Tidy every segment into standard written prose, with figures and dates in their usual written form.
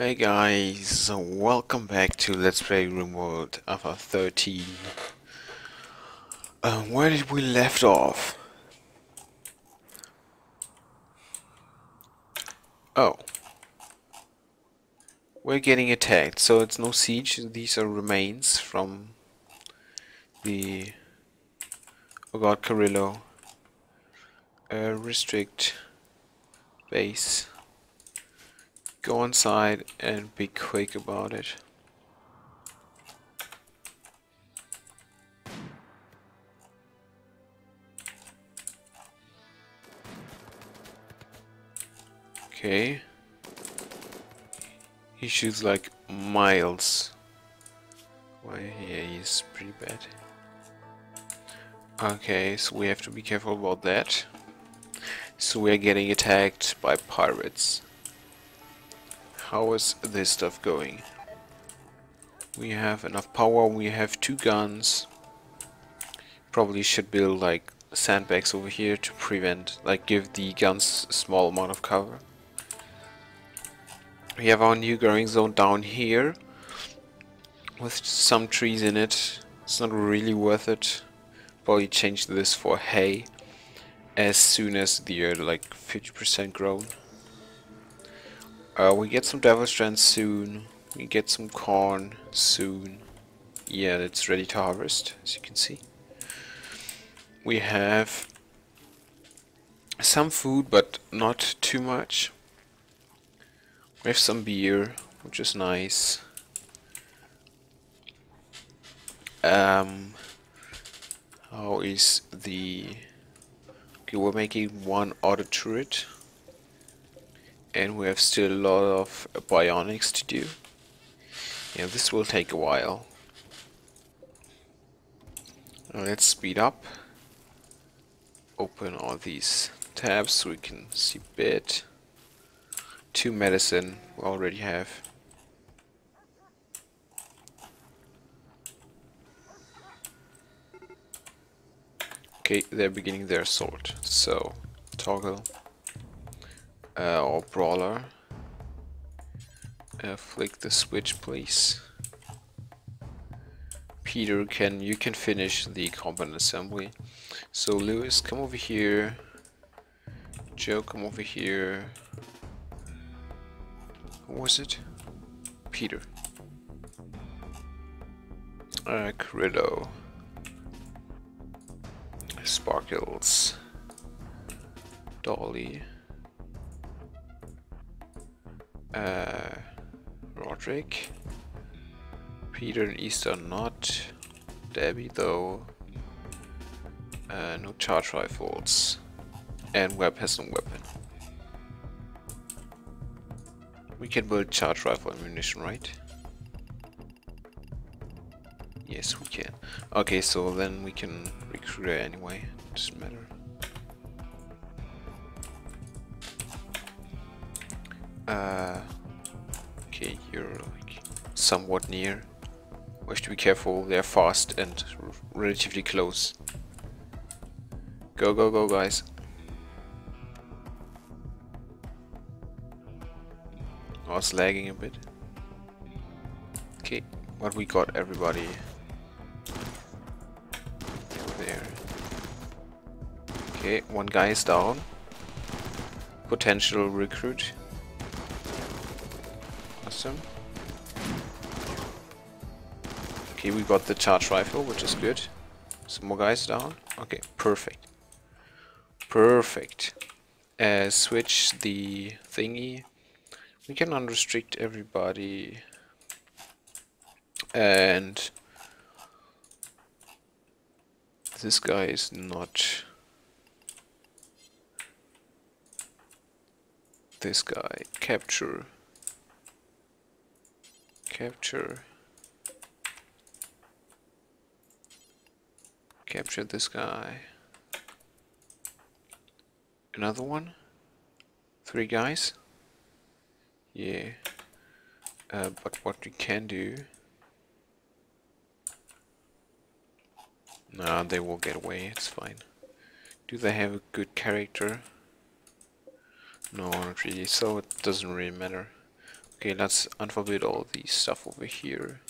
Hey guys, welcome back to Let's Play RimWorld Alpha 13. Where did we left off? Oh. We're getting attacked, so it's no siege. These are remains from the... Oh god, Carrillo. Restrict base. Go inside and be quick about it. Okay. He shoots like miles. Why, yeah, he's pretty bad. Okay, so we have to be careful about that. So we are getting attacked by pirates. How is this stuff going? We have enough power, we have 2 guns. Probably should build like sandbags over here to prevent, like give the guns a small amount of cover. We have our new growing zone down here with some trees in it. It's not really worth it. Probably change this for hay as soon as they are like 50% grown. We get some devilstrand soon, we get some corn soon. Yeah, it's ready to harvest, as you can see. We have some food, but not too much. We have some beer, which is nice. How is the... Okay, we're making 1 auto turret. And we have still a lot of bionics to do. Yeah, this will take a while. Now let's speed up. Open all these tabs so we can see a bit. 2 medicine we already have. Okay, they're beginning their assault. So, toggle. Or brawler. Flick the switch, please. Peter, you can finish the component assembly. So Lewis, come over here. Joe, come over here. Who was it? Peter. Credo. Sparkles. Dolly. Roderick, Peter and Easter not, Debbie though, no charge rifles, and Webb has no weapon. We can build charge rifle ammunition, right? Yes, we can. Okay, so then we can recruit her anyway, doesn't matter. Okay, you're like somewhat near. We have to be careful, they're fast and relatively close. Go, go, go, guys. I was lagging a bit. Okay, what we got, everybody. There. Okay, 1 guy is down. Potential recruit. Awesome. Okay, we got the charge rifle, which is good. Some more guys down. Okay, perfect. Perfect. Switch the thingy. We can unrestrict everybody. And this guy is not... This guy. Capture. Capture this guy. Another one? 3 guys? Yeah. But what we can do... Nah, they will get away, it's fine. Do they have a good character? No, not really, so it doesn't really matter. Okay, let's unforbid all the stuff over here.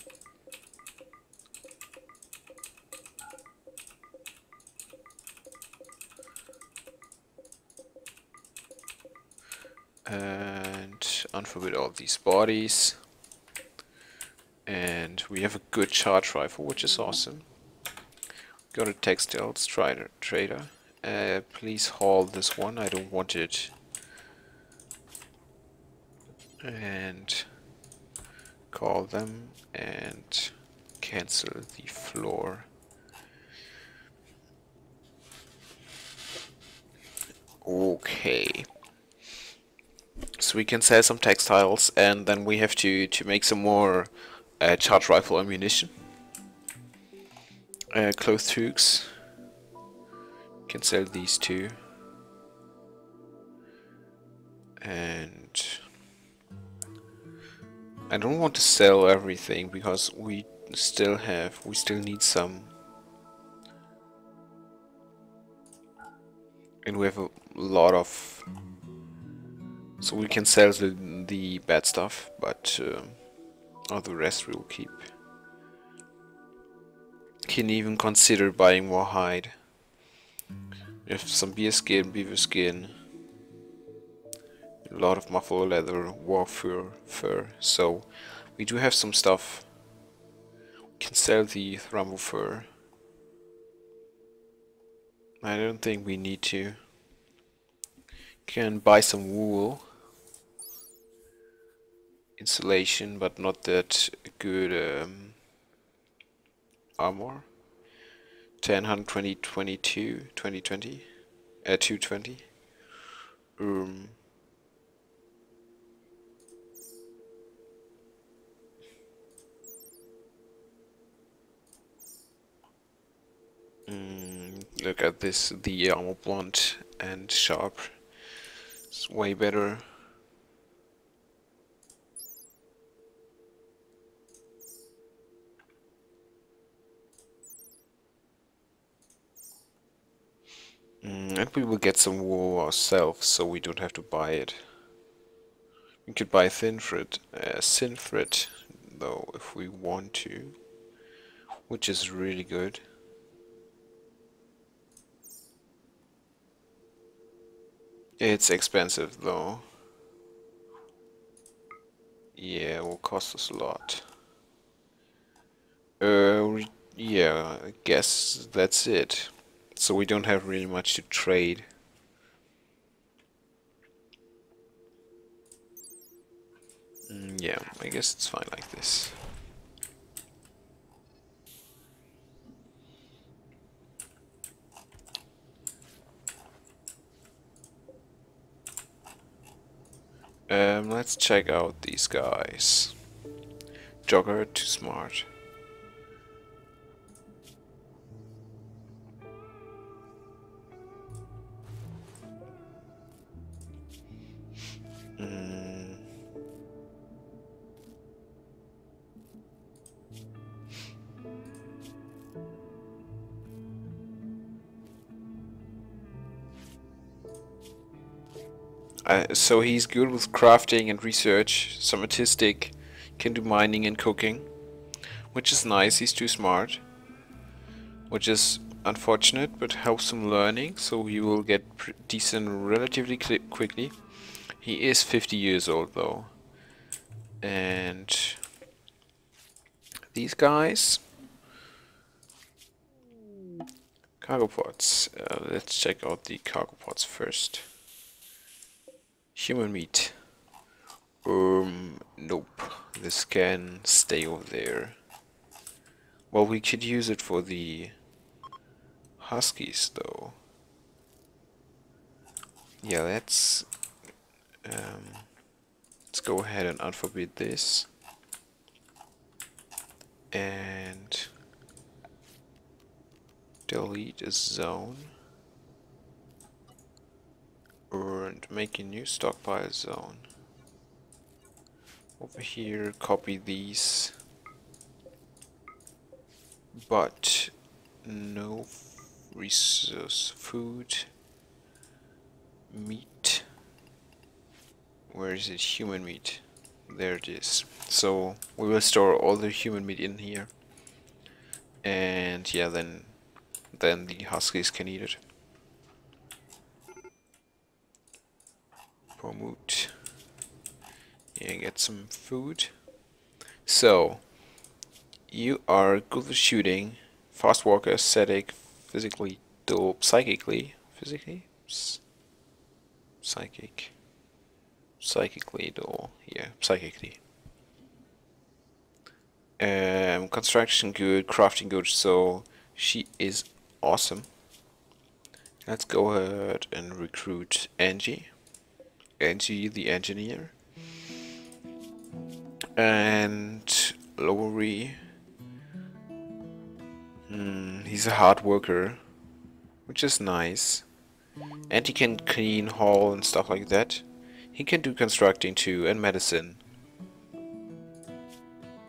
And unforbid all these bodies. And we have a good charge rifle, which is awesome. Go to textiles trader. Please haul this one, I don't want it. And call them and cancel the floor. Okay. So we can sell some textiles, and then we have to make some more charge rifle ammunition. Clothes hooks. Can sell these two. And I don't want to sell everything because we still need some, and we have a lot of, so we can sell the bad stuff, but all the rest we will keep. Can even consider buying more hide. We have some beaver skin. A lot of muffler leather, war fur, so we do have some stuff. We can sell the thrumbo fur. I don't think we need to. Can buy some wool. Insulation, but not that good armor. 1020, 22, 2020, 220. Look at this, the armor blunt and sharp. It's way better. And we will get some wool ourselves, so we don't have to buy it. We could buy Sinfrit though, if we want to, which is really good. It's expensive though. Yeah, it will cost us a lot. Yeah, I guess that's it. So we don't have really much to trade. Yeah, I guess it's fine like this. Let's check out these guys. Jogger, too smart. So he's good with crafting and research, some artistic, can do mining and cooking, which is nice. He's too smart, which is unfortunate, but helps him learning, so he will get decent relatively quickly. He is 50 years old though. And these guys, cargo pods. Let's check out the cargo pods first. Human meat. Nope. This can stay over there. Well, we could use it for the huskies, though. Yeah, let's go ahead and unforbid this. And delete a zone. And make a new stockpile zone. Over here, copy these. But no resource food. Meat. Where is it? Human meat. There it is. So we will store all the human meat in here, and yeah, then the huskies can eat it. Promote and get some food. So you are good at shooting, fast walker, aesthetic, physically dope, psychically. Construction good, crafting good, so she is awesome. Let's go ahead and recruit Angie. Angie the engineer. And Lowry. He's a hard worker, which is nice. And he can clean, haul and stuff like that. He can do constructing too, and medicine.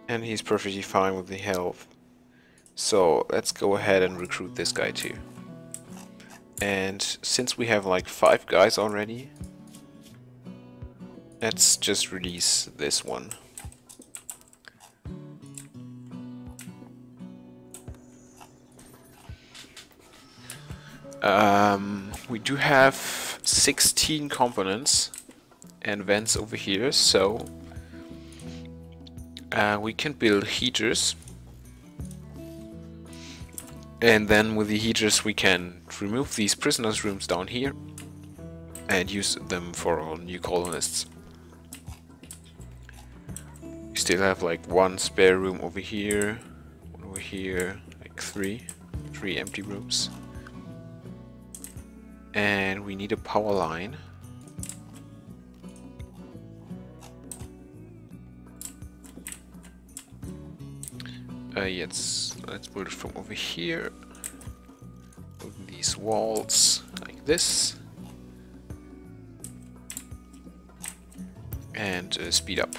And he's perfectly fine with the health. So let's go ahead and recruit this guy too. And since we have like 5 guys already, let's just release this one. We do have 16 components and vents over here, so we can build heaters, and then with the heaters we can remove these prisoners' rooms down here and use them for our new colonists. We still have like 1 spare room over here, 1 over here, like 3 empty rooms. And we need a power line. Yes, let's build it from over here. Build these walls like this. And speed up.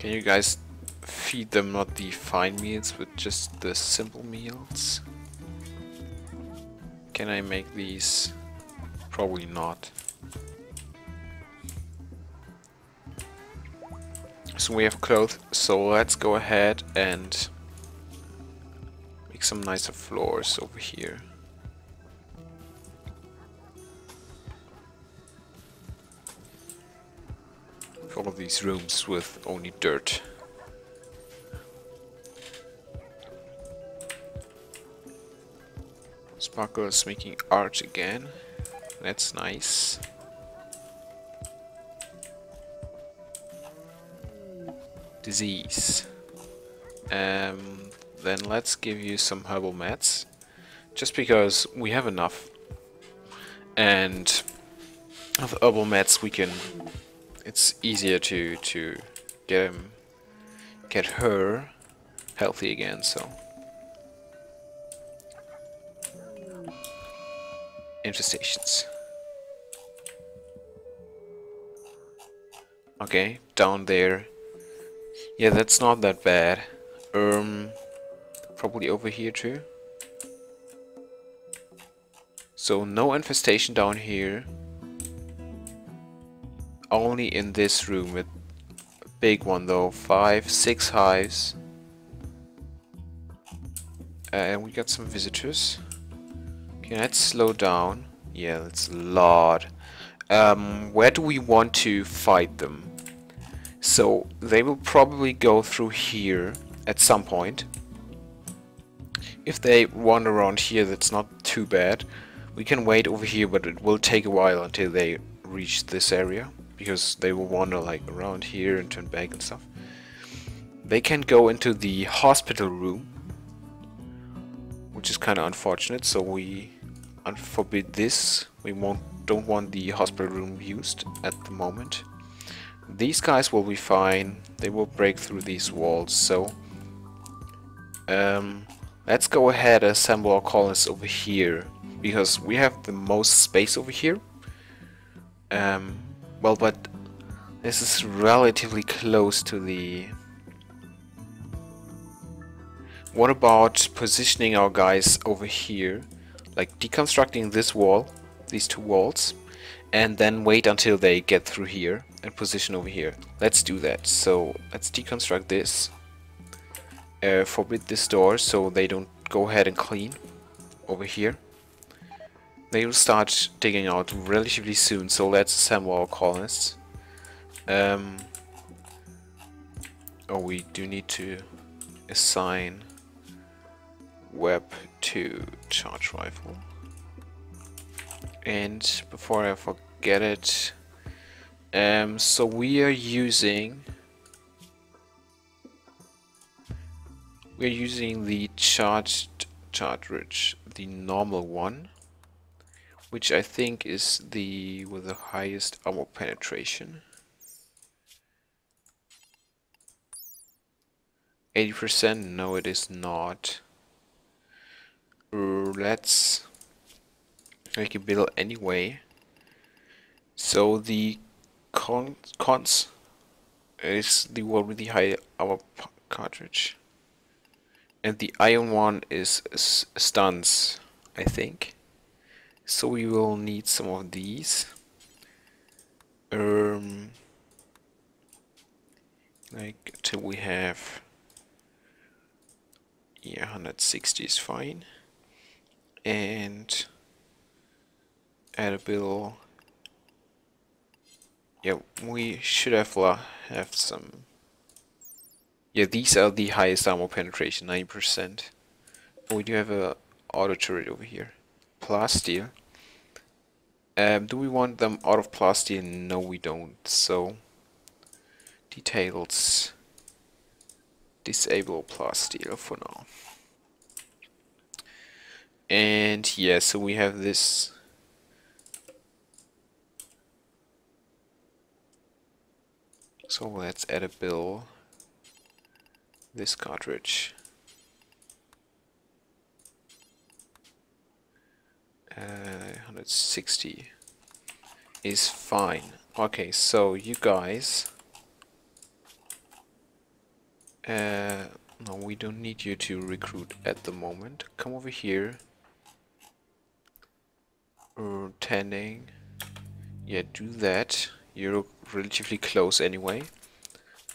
Can you guys feed them not the fine meals but just the simple meals? Can I make these? Probably not. So we have clothes, so let's go ahead and make some nicer floors over here. Follow these rooms with only dirt. Sparkle is making art again. That's nice. Disease. Then let's give you some herbal meds, just because we have enough. And with herbal meds we can. It's easier to get her healthy again. So. Infestations. Okay, down there. Yeah, that's not that bad. Probably over here too. So no infestation down here. Only in this room, with a big one though, 5, 6 hives. And we got some visitors. Okay, let's slow down. Yeah, that's a lot. Where do we want to fight them? So they will probably go through here at some point. If they wander around here, that's not too bad. We can wait over here, but it will take a while until they reach this area, because they will wander like around here and turn back and stuff. They can go into the hospital room, which is kind of unfortunate, so we forbid this. We don't want the hospital room used at the moment. These guys will be fine. They will break through these walls. So let's go ahead and assemble our colonists over here, because we have the most space over here. Well, but this is relatively close to the... What about positioning our guys over here? Like deconstructing this wall, these 2 walls, and then wait until they get through here and position over here. Let's do that. So let's deconstruct this, forbid this door so they don't go ahead and clean over here. They will start digging out relatively soon, so let's assemble our colonists. Oh, we do need to assign web to charge rifle. And before I forget it, so we're using the charge ridge, the normal one, which I think is the with the highest armor penetration. 80%? No, it is not. Let's make a build anyway. So the cons is the one with the high armor cartridge, and the iron one is stuns, I think. So we will need some of these. Like till we have, yeah, 160 is fine. And add a bill. Yeah, we should have some. Yeah, these are the highest armor penetration, 90%. We do have a auto turret over here. Plasteel. Do we want them out of plasteel? No, we don't. So details. Disable plasteel for now. And yeah, so we have this. So let's add a bill. This cartridge. Uh, 160 is fine. Okay, so you guys. No, we don't need you to recruit at the moment. Come over here. Tending. Yeah, do that. You're relatively close anyway.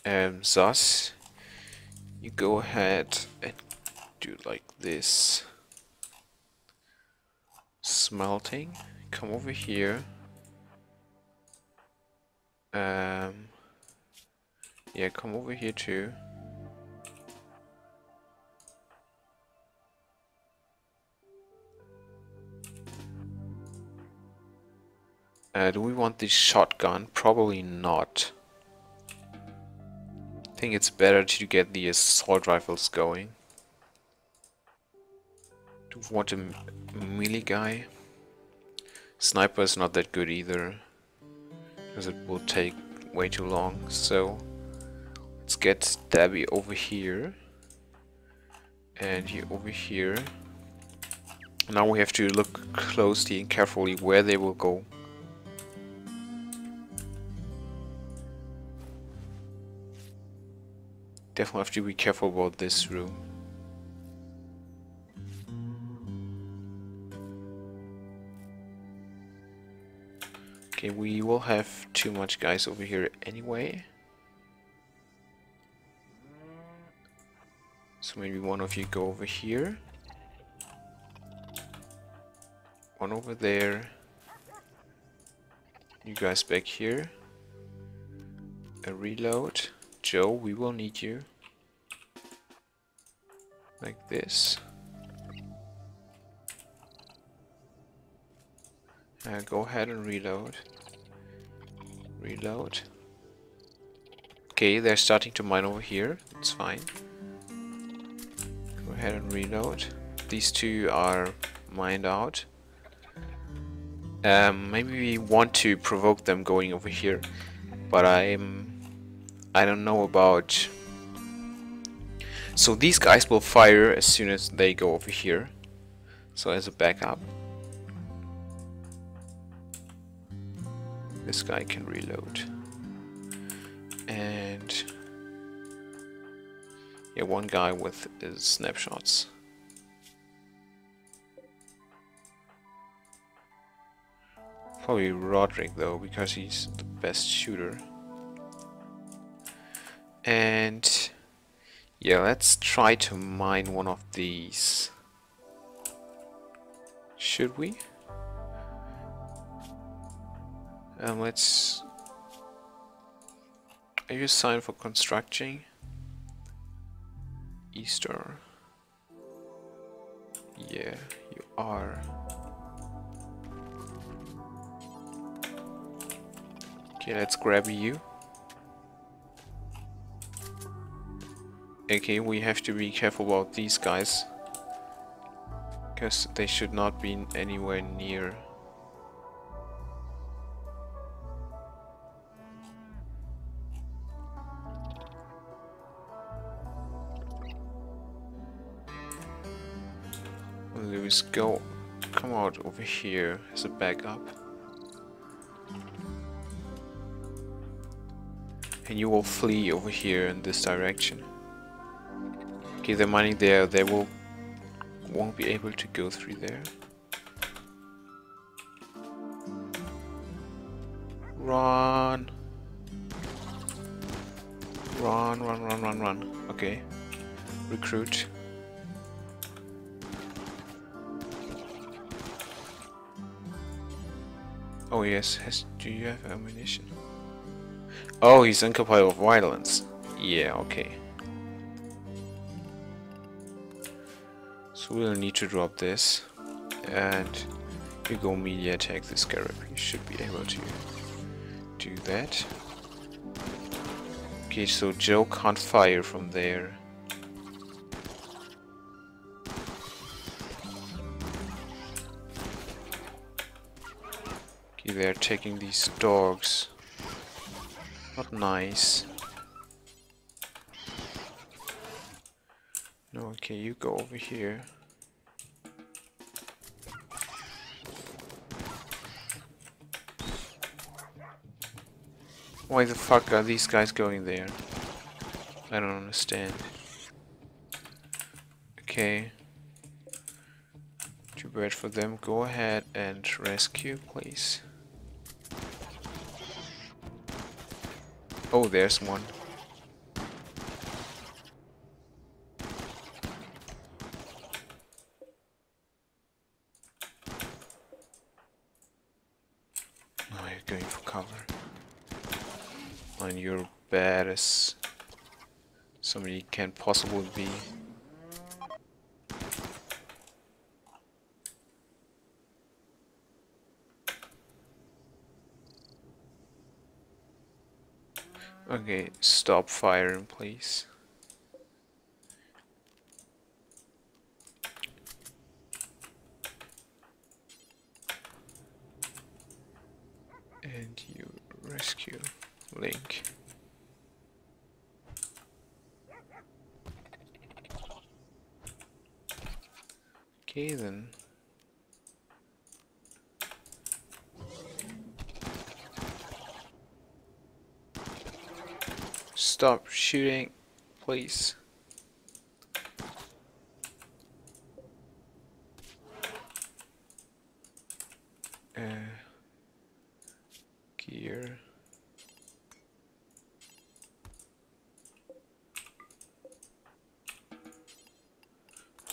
Zas, you go ahead and do like this. Smelting. Come over here. Yeah, come over here too. Do we want this shotgun? Probably not. I think it's better to get the assault rifles going. Do we want a melee guy? Sniper is not that good either, because it will take way too long. So let's get Debbie over here and you over here. Now we have to look closely and carefully where they will go. Definitely have to be careful about this room. Okay, we will have too much guys over here anyway. So maybe one of you go over here. One over there. You guys back here. A reload. Joe, we will need you like this. Go ahead and reload. Reload. Okay, they're starting to mine over here. It's fine. Go ahead and reload. These two are mined out. Maybe we want to provoke them going over here, but I don't know about. So these guys will fire as soon as they go over here. So as a backup, this guy can reload. And yeah, one guy with his snapshots. Probably Roderick though, because he's the best shooter. And yeah, let's try to mine one of these. Should we? Let's... Are you signed for constructing? Easter. Yeah, you are. Okay, let's grab you. Okay, we have to be careful about these guys, because they should not be anywhere near. Louis, go, come out over here as a backup. And you will flee over here in this direction. Okay, they're mining there, they won't be able to go through there. Run! Run, run, run, run, run. Okay. Recruit. Oh yes, do you have ammunition? Oh, he's incapable of violence. Yeah, okay. So we'll need to drop this, and you go melee attack the scarab. You should be able to do that. Okay, so Joe can't fire from there. Okay, they're taking these dogs. Not nice. No, okay, you go over here. Why the fuck are these guys going there? I don't understand. Okay. Too bad for them. Go ahead and rescue, please. Oh, there's one. You're bad as somebody can possibly be. Okay, stop firing, please. And you rescue Link. Okay then. Stop shooting, please. Gear.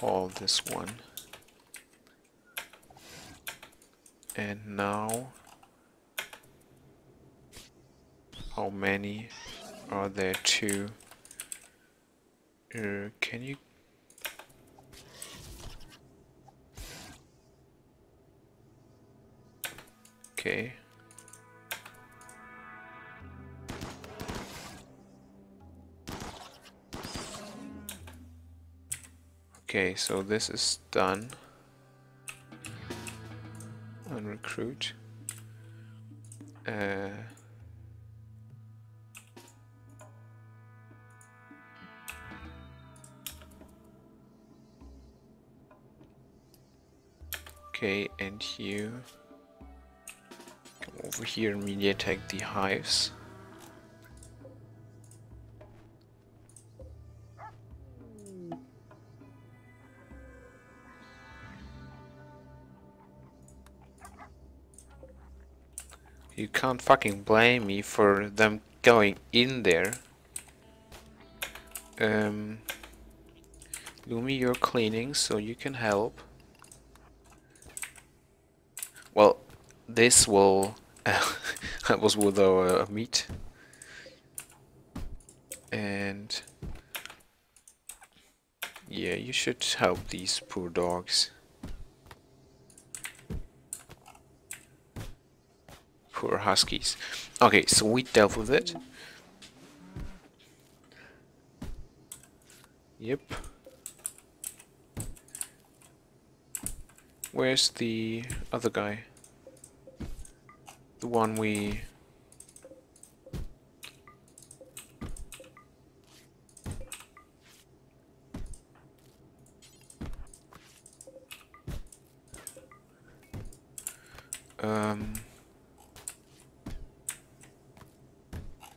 All this one. And now, how many are there? Two. Can you? Okay. Okay, so this is done. And recruit. Okay, and you come over here and melee attack the hives. You can't fucking blame me for them going in there. Lumi, you're cleaning, so you can help. Well, this will... that was with our meat. And... yeah, you should help these poor dogs. Poor huskies. Okay, so we dealt with it. Yep. Where's the other guy? The one we...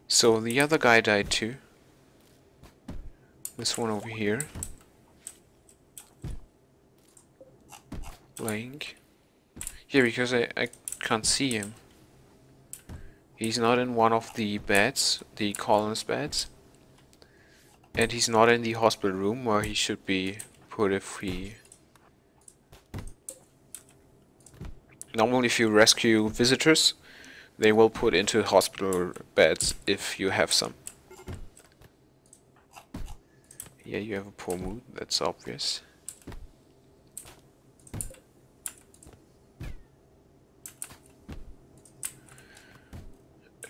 So the other guy died too. This one over here. Blank. Yeah, because I can't see him. He's not in one of the beds, the colonist beds. And he's not in the hospital room where he should be put if he... Normally if you rescue visitors, they will put into hospital beds if you have some. Yeah, you have a poor mood, that's obvious.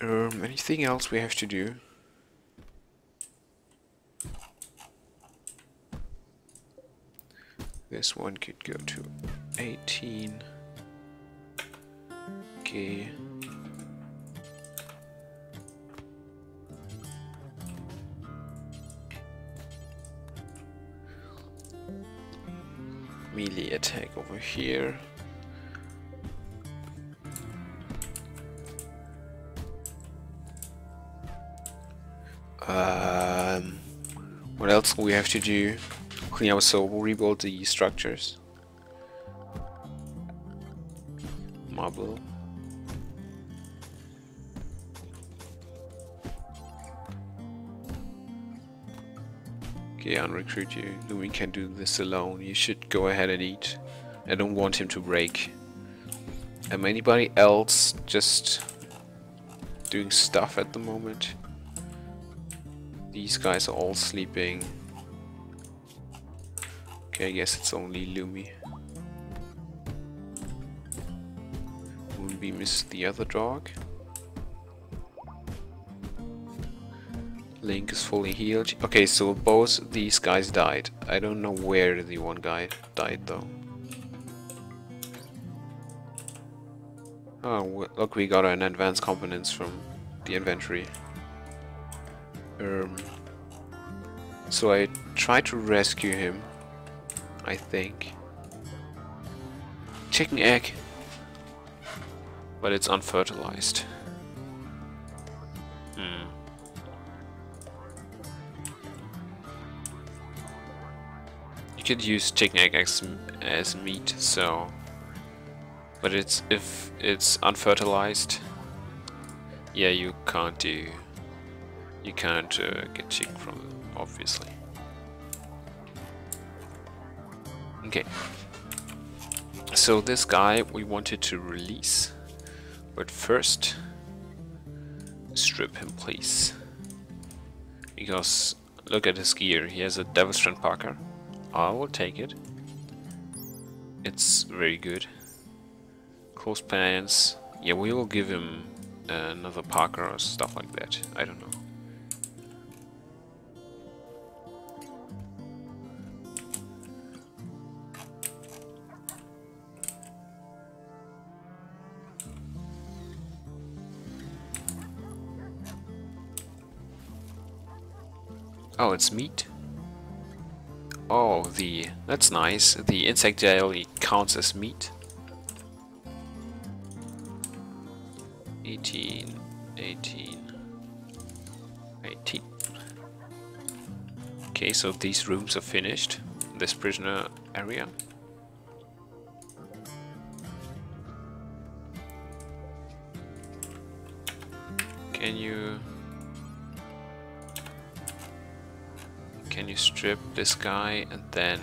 Anything else we have to do? This one could go to 18. Okay. Melee attack over here. What else do we have to do? Clean our soul, rebuild the structures. Marble. Okay, unrecruit you. Lumi can do this alone. You should go ahead and eat. I don't want him to break. Am anybody else just doing stuff at the moment? These guys are all sleeping. Okay, I guess it's only Lumi. Moonbeam is the other dog. Link is fully healed. Okay, so both these guys died. I don't know where the one guy died though. Oh, look, we got an advanced components from the inventory. So I tried to rescue him, I think. Chicken egg! But it's unfertilized. Could use chicken egg as meat, so, but it's if it's unfertilized, yeah, you can't get chicken from them, obviously. Okay, so this guy we wanted to release, but first strip him, please, because look at his gear. He has a devilstrand parka. I will take it. It's very good. Close pants. Yeah, we will give him another parka or stuff like that. I don't know. Oh, it's meat. Oh, that's nice. The insect jelly counts as meat. 18. Okay, so these rooms are finished. This prisoner area. Can you strip this guy and then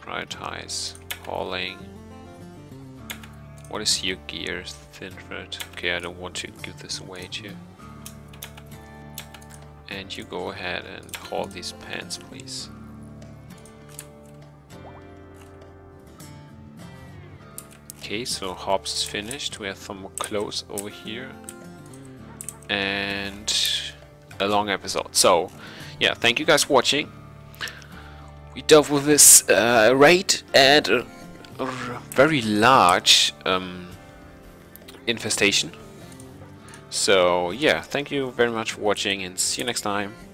prioritize hauling? What is your gear, Sinfrit? Okay, I don't want to give this away to you. And you go ahead and haul these pants, please. Okay, so hops is finished. We have some more clothes over here. And a long episode. So, yeah, thank you guys for watching. We dealt with this raid and a very large infestation. So yeah, thank you very much for watching and see you next time.